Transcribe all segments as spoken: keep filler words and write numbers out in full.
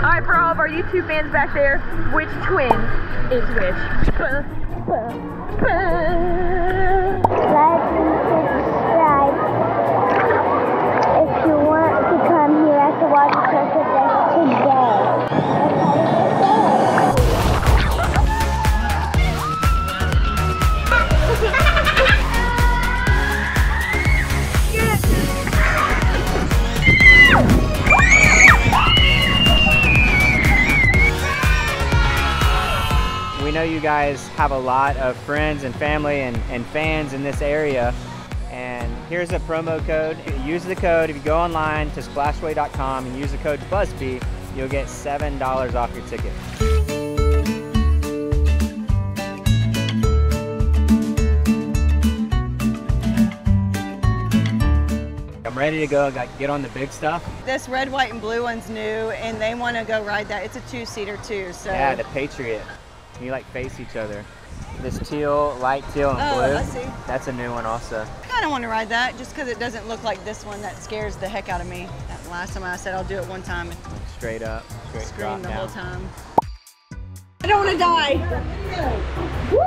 Alright, for all of our YouTube fans back there, which twin is which? Buh, buh, buh. Like and subscribe if you want to come here at the water park with us today. We know you guys have a lot of friends and family and, and fans in this area, and here's a promo code. Use the code. If you go online to splashway dot com and use the code Busby, you'll get seven dollars off your ticket. I'm ready to go, like, get on the big stuff. This red, white, and blue one's new, and they want to go ride that. It's a two-seater too, so. Yeah, the Patriot. You like face each other. This teal, light teal, and oh, blue. Let's see. That's a new one also. I kind of want to ride that just because it doesn't look like this one that scares the heck out of me. That last time I said I'll do it one time. Straight up, straight scream the now. Whole time. I don't want to die. Woo!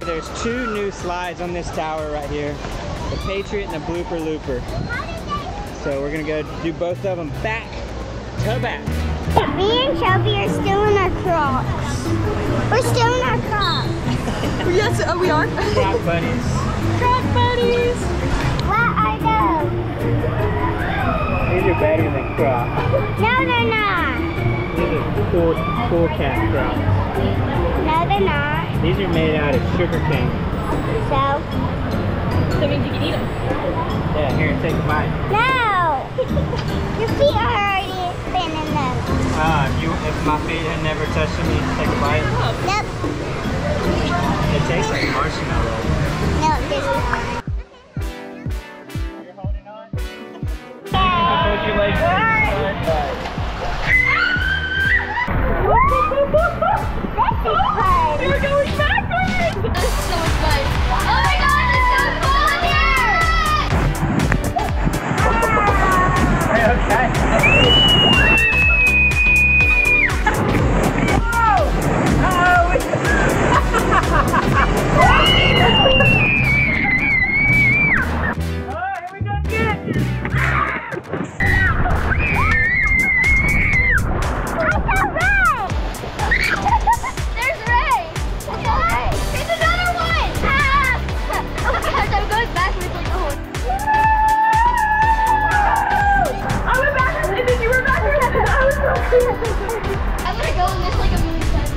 There's two new slides on this tower right here, the Patriot and the Blooper Looper. So we're gonna go do both of them back to back. Me and Shelby are still in our Crocs. We're still in our Crocs. Yes, oh, we are. Croc Bunnies. Croc Bunnies. What are those? These are better than Crocs. No, they're not. These are cool, cool cat Crocs. No, they're not. These are made out of sugar cane. So? That means you can eat them. Yeah, here, take a bite. No! Your feet are already spinning them. Ah, uh, if, if my feet had never touched them, you'd take a bite? Nope. It tastes like marshmallow. No, it doesn't. You're holding on? Yeah. Put your legs on. This is fun. This is so much fun. Oh my god, it's so cool here! Ah! Are you okay? Oh! Oh! Oh, here we go again! I feel bad! I'm gonna go in this like a million times.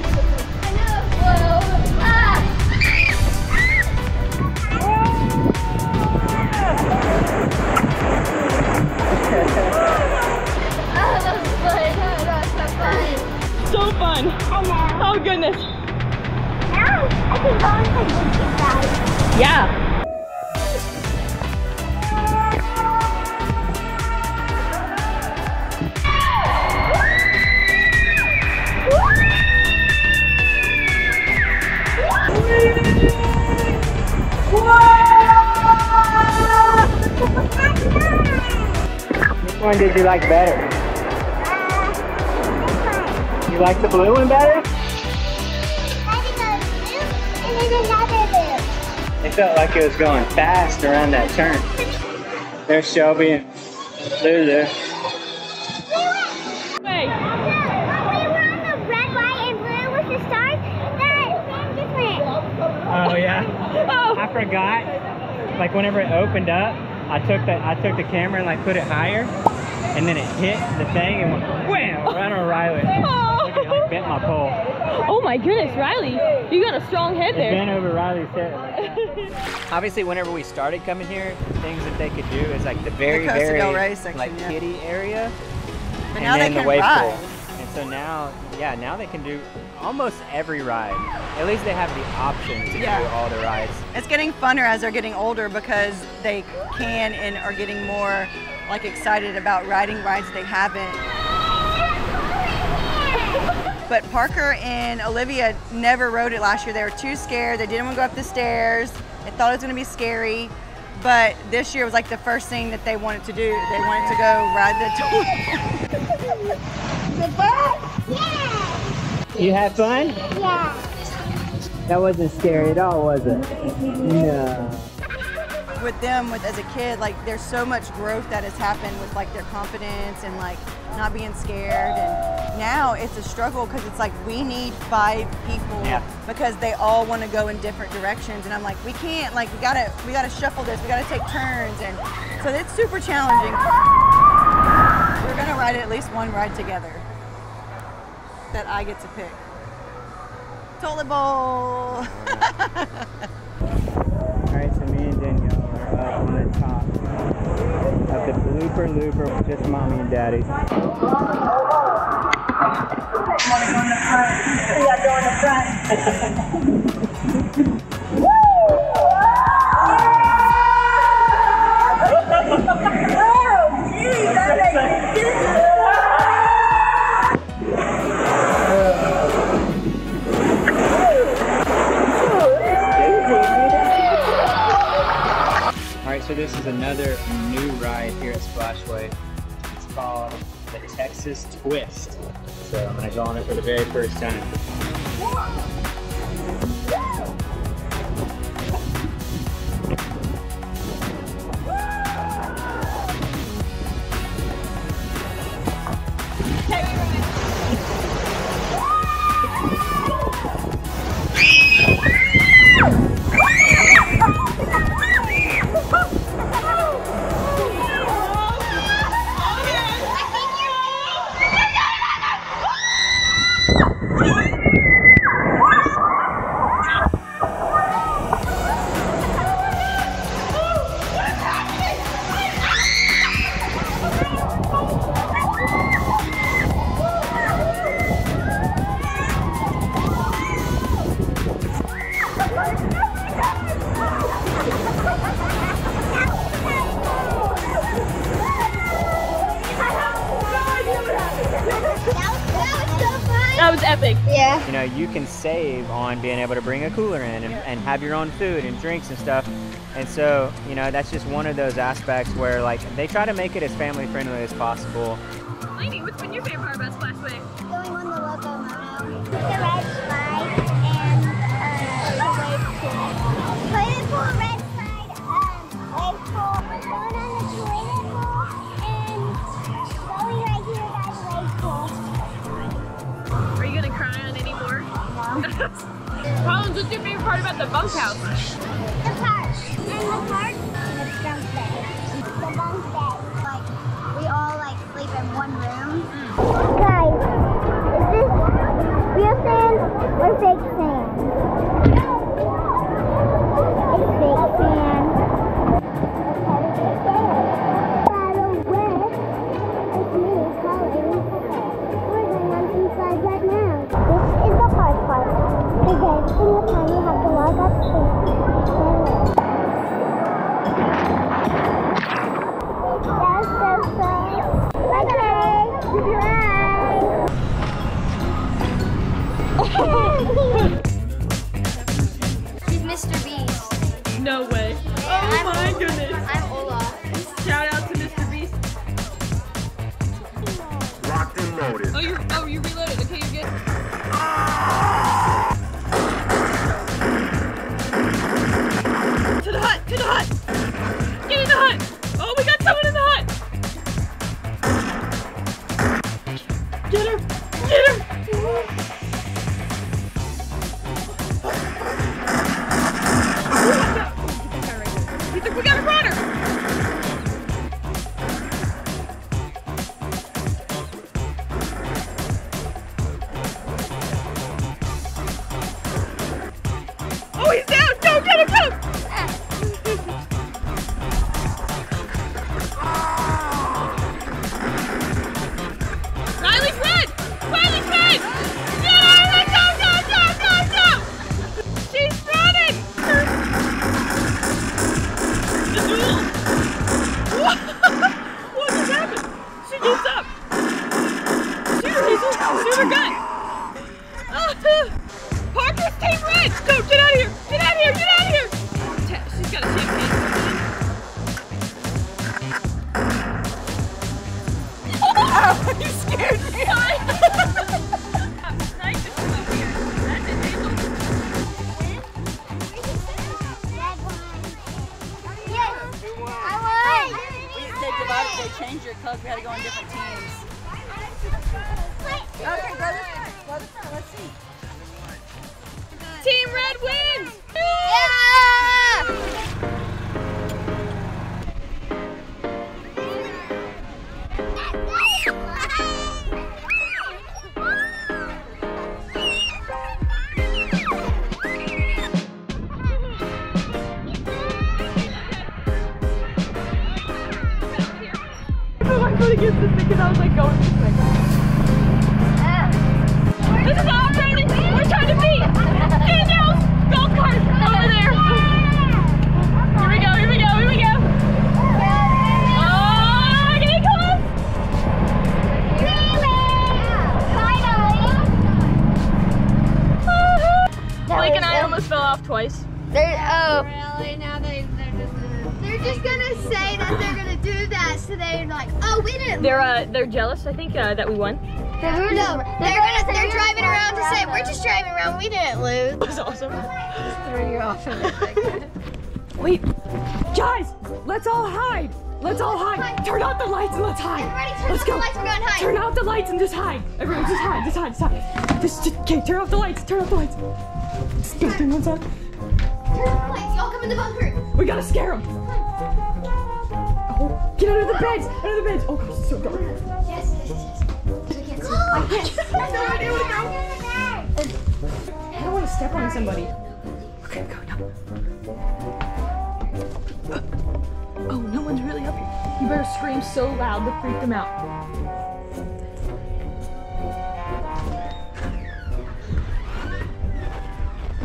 I know. Whoa. Ah. Oh, that was fun. Oh, that was so fun. So fun. Hello. Oh goodness. Now I can go on this side. Yeah. Which one did you like better? Uh, you like the blue one better? I think it was blue and then another blue. It felt like it was going fast around that turn. There's Shelby and Lulu. Oh yeah. Oh. I forgot. Like whenever it opened up, I took the I took the camera and like put it higher, and then it hit the thing and went wham right on Riley. Oh. Look at it, like bent my pole. Oh my goodness, Riley, you got a strong head there. It bent over Riley's head. Like obviously, whenever we started coming here, things that they could do is like the very the very like yeah. kiddie area. But now they can ride. And so now, yeah, now they can do almost every ride. At least they have the option to yeah. do all the rides. It's getting funner as they're getting older because they can and are getting more like excited about riding rides they haven't. But Parker and Olivia never rode it last year. They were too scared. They didn't want to go up the stairs. They thought it was going to be scary. But this year was like the first thing that they wanted to do. They wanted to go ride the toy. The bus? Yeah! You had fun? Yeah. That wasn't scary at all, was it? No. With them, with as a kid, like there's so much growth that has happened with like their confidence and like not being scared. And now it's a struggle because it's like we need five people yeah. because they all want to go in different directions. And I'm like, we can't. Like we gotta, we gotta shuffle this. We gotta take turns. And so it's super challenging. We're gonna ride at least one ride together that I get to pick. Toilet bowl. All right, so me and Danielle. Uh, on the top of the Blooper Looper with just mommy and daddy. So this is another new ride here at Splashway. It's called the Texas Twist. So I'm gonna go on it for the very first time. You know, you can save on being able to bring a cooler in and, and have your own food and drinks and stuff. And so, you know, that's just one of those aspects where, like, they try to make it as family friendly as possible. Lainey, what's been your favorite part about Splashway? Going on the local mountain. The red slide and uh, the wave pool. Toilet pool, red slide, um, wave pool. Going on the toilet pool and going right here by the wave pool. Are you going to cry on it? Collins, what's your favorite part about the bunkhouse? The park. And the park? And the bunk bed. The bunk bed. Like, we all like sleep in one room. Mm. Guys, is this real sand or fake sand? It's fake sand. By the way, it's me, Collins. We're going on some slides right now. This is the hard part. Because in the time you have to log up to That's so fun. Okay, goodbye. He's Mister Beast. No way. Yeah, oh I'm, my goodness. I'm Olaf. Shout out to Mister Beast. Locked and loaded. Oh, you're, oh, you reloaded. Okay, you're good. To the hut! Get in the hut! Oh, we got someone in the hut! Get her! Get her! We got, we got a runner! Oh, you scared me. If they change your colors, we had to go on different teams. Okay, go this way. Go this way. Let's see. Team Red wins! Against this because I was like going this way. Uh, this is all ready. We're trying to beat Danielle's golf cart over there. Here we go, here we go, here we go. Oh, getting close. Really? Finally. Blayke and I almost fell off twice. They're, oh. Really? Now they, they're just gonna, they're just gonna say that they're gonna do that, so they're like, oh, we didn't. They're uh, they're jealous, I think, uh, that we won. Yeah. No, they're gonna, they're, they're driving around to say, we're just driving around, we didn't lose. That was awesome. Just threw you off in a second. Wait, guys, let's all hide. Let's all hide. Turn out the lights and let's hide. Everybody, turn let's go. The lights, we're going hide. Turn out the lights and just hide. Everyone, just hide, just hide, just hide. Just, just, okay, turn off the lights. Turn off the lights. Just turn off the lights. Y'all come in the bunker. We gotta scare them. Get under the beds! Under the beds! Oh gosh, it's so dark. Yes, yes, yes. I can't see. I can't see. I have no idea what that was. I don't want to step on somebody. Okay, go now. Oh, no one's really up here. You better scream so loud to freak them out.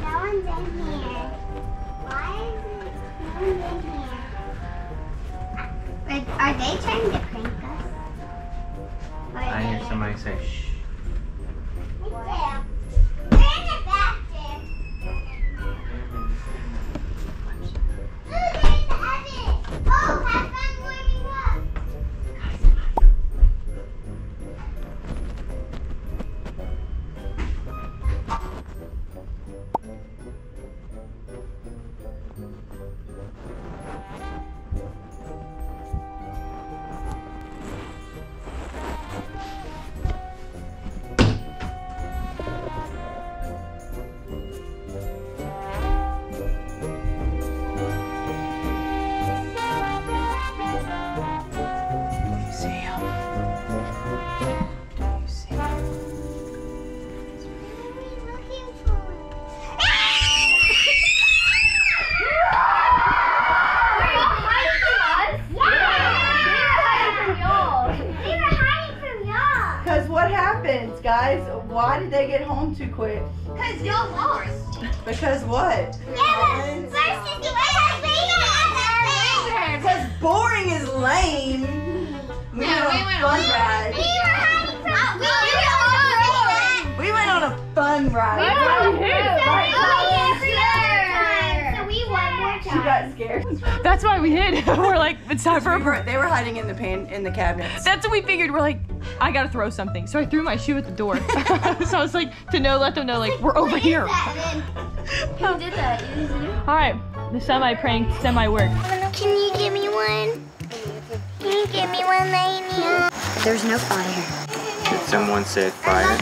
No one's in here. Why is no one in here? Like, are they trying to prank us? Or I hear somebody say, shh. What's that? We're in the bathroom. Ooh, there's the oven. Oh, have fun warming up. Too quick. Because y'all lost. Because what? Yeah, because yeah, yeah. boring is lame. We yeah, went on we a fun ride. We were hiding from We went on a fun ride. We were hiding So we won more time. She got scared. That's why we hid. We're like, it's time for a break. They were hiding in the pan in the cabinets. That's what we figured. We're like, I gotta throw something. So I threw my shoe at the door. So I was like, to know, let them know, like, we're over here. Who did that? You? All right, the semi-prank, semi-worked. Can you give me one? Can you give me one, Lainey? There's no fire. Did someone say fire?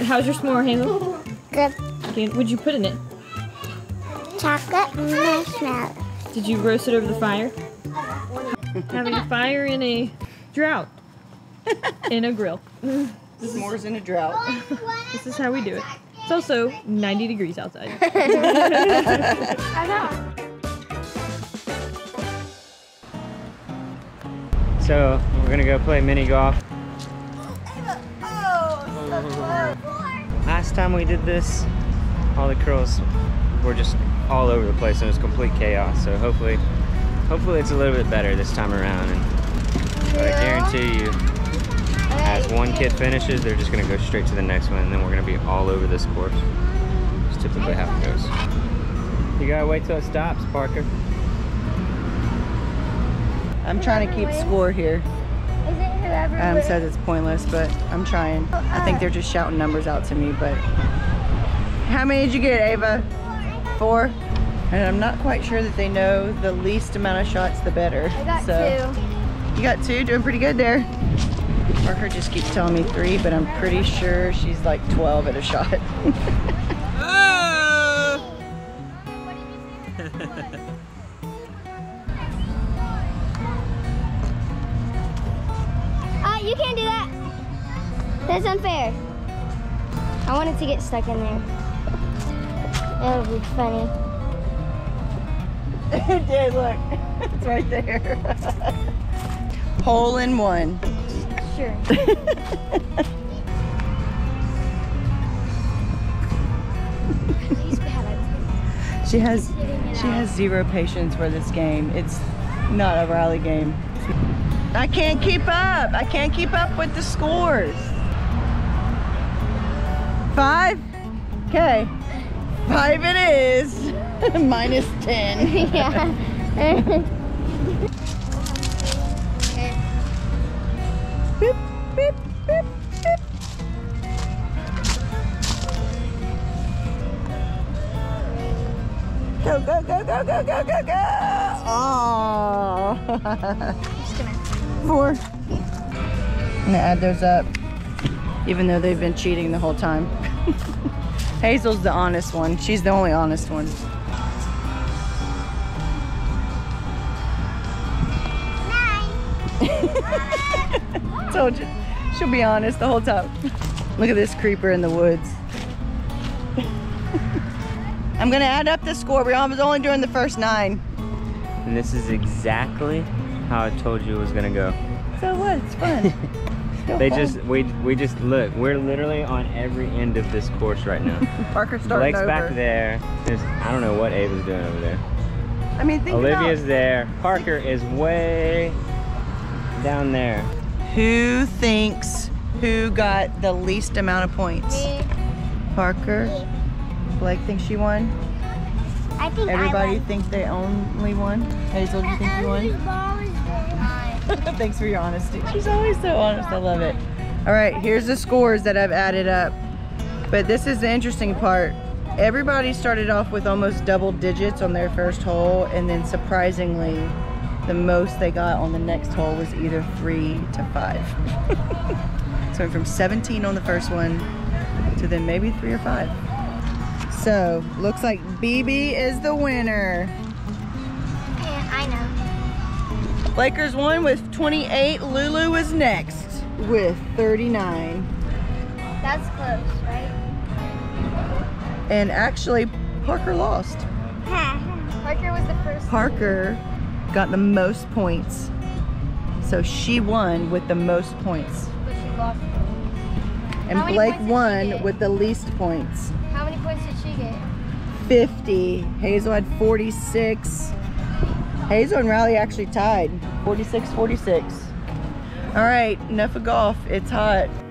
How's your s'more, Hazel? Good. Okay, what'd you put in it? Chocolate and marshmallow. Did you roast it over the fire? Having a fire in a drought. In a grill. S'mores in a drought. This is how we do it. It's also ninety degrees outside. I know. So we're going to go play mini golf. Last time we did this, all the curls were just all over the place and it was complete chaos. So hopefully, hopefully it's a little bit better this time around. And but I guarantee you, as one kid finishes, they're just gonna go straight to the next one and then we're gonna be all over this course. It's typically how it goes. You gotta wait till it stops, Parker. I'm trying to keep score here. Adam says it's pointless, but I'm trying. I think they're just shouting numbers out to me, but... How many did you get, Ava? Four. And I'm not quite sure that they know the least amount of shots, the better. I got so, two. You got two? Doing pretty good there. Parker just keeps telling me three, but I'm pretty sure she's like twelve at a shot. Oh! You can't do that. That's unfair. I wanted to get stuck in there. That would be funny. It did, look. It's right there. Hole in one. Sure. She has she has zero patience for this game. It's not a Riley game. I can't keep up. I can't keep up with the scores. Five? Okay. Five it is. Minus ten. Yeah. Beep, beep, beep, beep. Go, go, go, go, go, go, go, go. Aww. Four. I'm gonna add those up, even though they've been cheating the whole time. Hazel's the honest one. She's the only honest one. Nine. Told you. She'll be honest the whole time. Look at this creeper in the woods. I'm gonna add up the score. We're only doing the first nine. And this is exactly how I told you it was gonna go. So what? It's fun. It's they fun. just we we just look. We're literally on every end of this course right now. Parker's starting Blake's over. back there. There's, I don't know what Ava's doing over there. I mean, think Olivia's about... there. Parker is way down there. Who thinks who got the least amount of points? Me. Parker. Me. Blake thinks she won. I think everybody I thinks they only won. Hazel, do you think you won? Thanks for your honesty. She's always so honest. I love it. All right, here's the scores that I've added up. But this is the interesting part. Everybody started off with almost double digits on their first hole, and then surprisingly, the most they got on the next hole was either three to five. So went from seventeen on the first one to then maybe three or five. So looks like B B is the winner. Yeah, I know. Lakers won with twenty-eight. Lulu was next with thirty-nine. That's close, right? And actually, Parker lost. Parker was the first. Parker got the most points. So she won with the most points. But she lost. And Blake won with the least points. How many points did she get? fifty. Hazel had forty-six. Hazel and Riley actually tied. forty-six forty-six. All right, enough of golf. It's hot.